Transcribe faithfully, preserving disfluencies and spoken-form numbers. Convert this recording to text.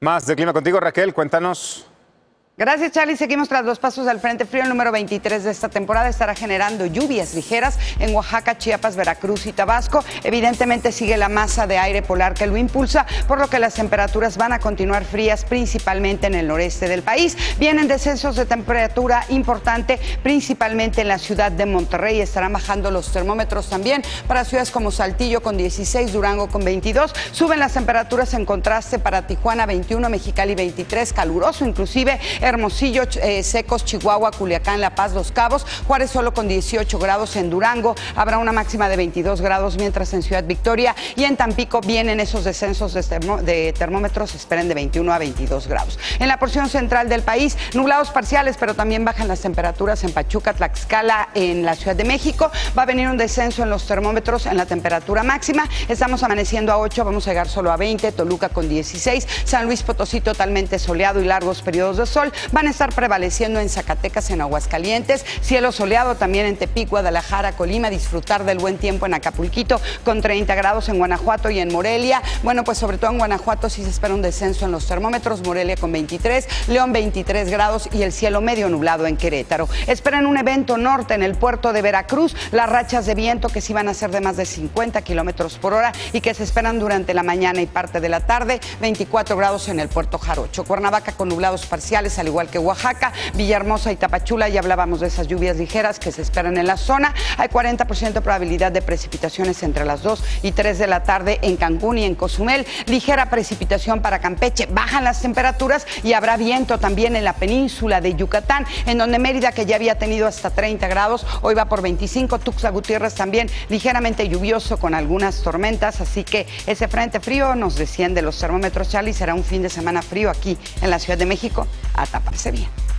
Más de Clima Contigo, Raquel, cuéntanos. Gracias, Charlie. Seguimos tras los pasos del Frente Frío. El número veintitrés de esta temporada estará generando lluvias ligeras en Oaxaca, Chiapas, Veracruz y Tabasco. Evidentemente sigue la masa de aire polar que lo impulsa, por lo que las temperaturas van a continuar frías, principalmente en el noreste del país. Vienen descensos de temperatura importante, principalmente en la ciudad de Monterrey. Estarán bajando los termómetros también para ciudades como Saltillo con dieciséis, Durango con veintidós. Suben las temperaturas en contraste para Tijuana veintiuno, Mexicali veintitrés, caluroso inclusive. Hermosillo, eh, Secos, Chihuahua, Culiacán, La Paz, Los Cabos, Juárez solo con dieciocho grados, en Durango habrá una máxima de veintidós grados, mientras en Ciudad Victoria y en Tampico vienen esos descensos de, termo, de termómetros, esperen de veintiuno a veintidós grados. En la porción central del país, nublados parciales, pero también bajan las temperaturas en Pachuca, Tlaxcala, en la Ciudad de México. Va a venir un descenso en los termómetros, en la temperatura máxima, estamos amaneciendo a ocho, vamos a llegar solo a veinte, Toluca con dieciséis, San Luis Potosí totalmente soleado y largos periodos de sol. Van a estar prevaleciendo en Zacatecas, en Aguascalientes, cielo soleado también en Tepic, Guadalajara, Colima, disfrutar del buen tiempo en Acapulquito con treinta grados, en Guanajuato y en Morelia. Bueno, pues sobre todo en Guanajuato sí se espera un descenso en los termómetros, Morelia con veintitrés, León veintitrés grados y el cielo medio nublado en Querétaro. Esperan un evento norte en el puerto de Veracruz, las rachas de viento que sí van a ser de más de cincuenta kilómetros por hora y que se esperan durante la mañana y parte de la tarde, veinticuatro grados en el puerto Jarocho. Cuernavaca con nublados parciales, al igual que Oaxaca, Villahermosa y Tapachula, ya hablábamos de esas lluvias ligeras que se esperan en la zona. Hay cuarenta por ciento de probabilidad de precipitaciones entre las dos y tres de la tarde en Cancún y en Cozumel. Ligera precipitación para Campeche, bajan las temperaturas y habrá viento también en la península de Yucatán, en donde Mérida, que ya había tenido hasta treinta grados, hoy va por veinticinco, Tuxtla Gutiérrez también ligeramente lluvioso con algunas tormentas, así que ese frente frío nos desciende los termómetros, Charlie, será un fin de semana frío aquí en la Ciudad de México. A taparse bien.